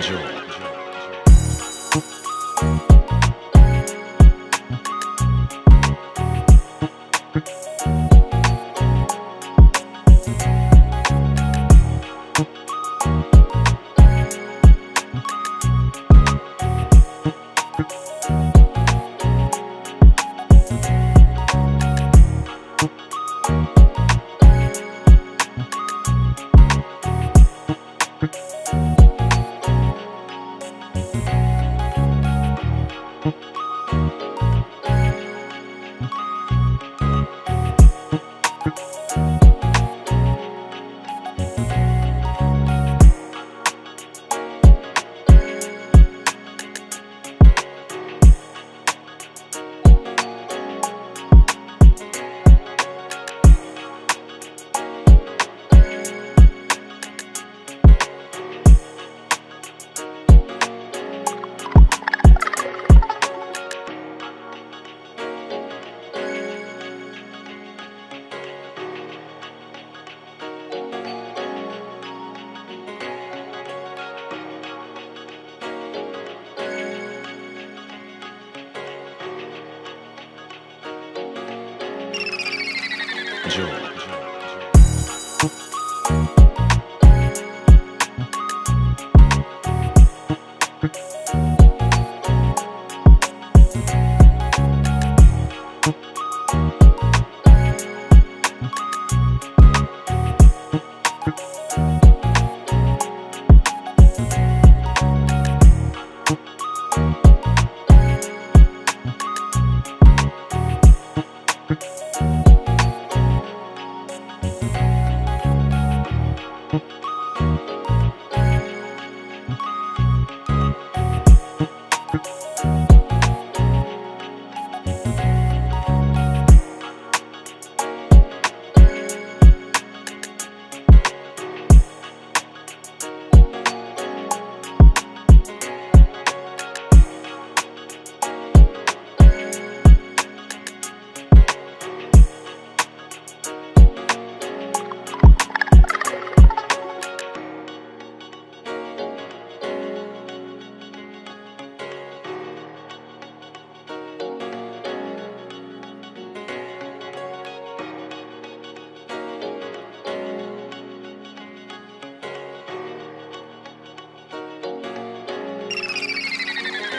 Joe. Joe.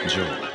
Joe.